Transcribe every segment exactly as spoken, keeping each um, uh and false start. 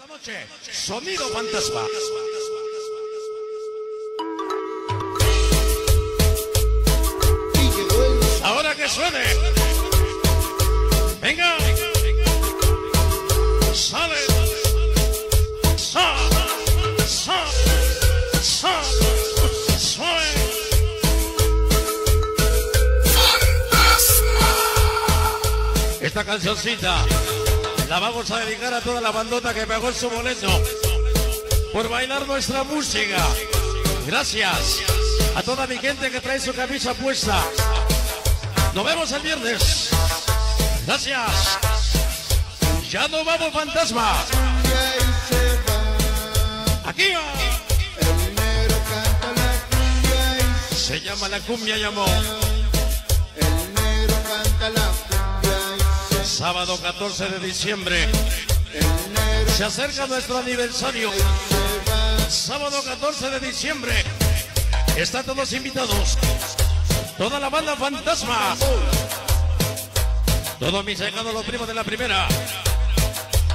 Esta noche, Sonido Fantasma. Ahora que suene. Venga. Sale. Sal. Sal. Sal. Suave. Fantasma. Esta cancioncita la vamos a dedicar a toda la bandota que pegó su boleto por bailar nuestra música. Gracias a toda mi gente que trae su camisa puesta. Nos vemos el viernes. Gracias. Ya nos vamos, fantasma. Aquí va. Se llama La Cumbia Llamó. El negro canta la cumbia. Sábado catorce de diciembre se acerca nuestro aniversario. Sábado catorce de diciembre están todos invitados, toda la banda fantasma, todos mis hermanos, los primos de la primera,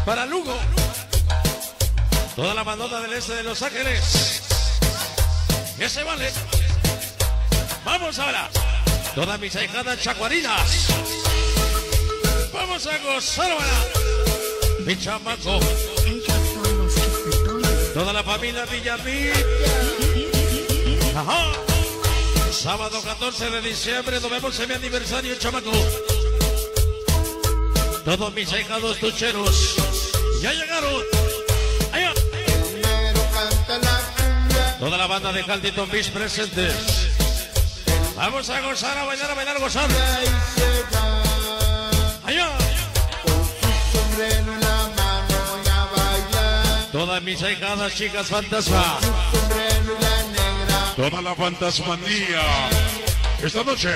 para Lugo, toda la bandota del este de Los Ángeles. ¿Qué se vale? Vamos ahora, todas mis ahijadas chacuarinas. Vamos a gozar, ¿verdad? Mi chamaco. Toda la familia Villamil. Ajá. Sábado catorce de diciembre, nos vemos en mi aniversario, chamaco. Todos mis ahijados tucheros ya llegaron. Allá. Toda la banda de Caldito Beach presentes. Vamos a gozar, a bailar, a bailar, a gozar. Allá. Todas mis ahijadas chicas fantasma, toda la fantasmanía esta noche.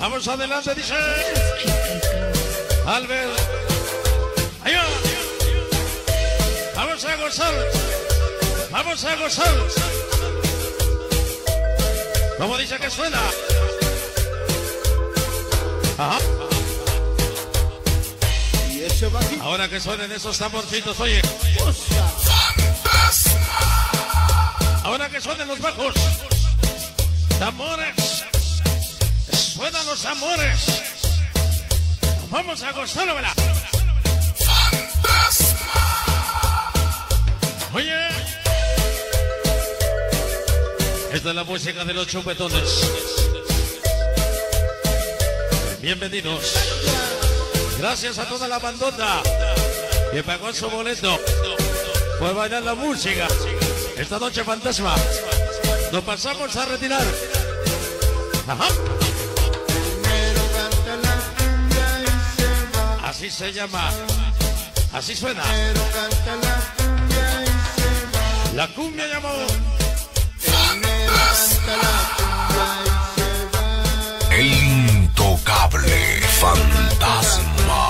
Vamos adelante, dice Albert. Allá. Vamos a gozar, vamos a gozar. ¿Cómo dice que suena? Ajá. Ahora que suenen esos tamborcitos, oye. Ahora que suenen los bajos. Tambores. Suenan los tambores. Vamos a gozarlo, ¿verdad? Oye. Esta es la música de Los Chupetones. Bienvenidos. Gracias a toda la bandota que pagó su boleto por bailar la música. Esta noche fantasma. Nos pasamos a retirar. Ajá. Así se llama. Así suena. La Cumbia Llamó. El intocable fantasma.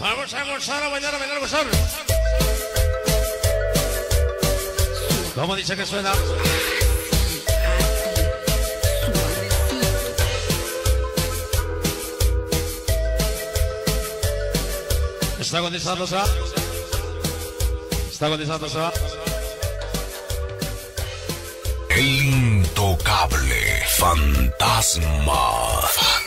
Vamos a gozar, a bailar, a bailar, a gozar. ¿Cómo dice que suena? ¿Está contestando, Sara? ¿Está contestando, Sara? El intocable fantasma.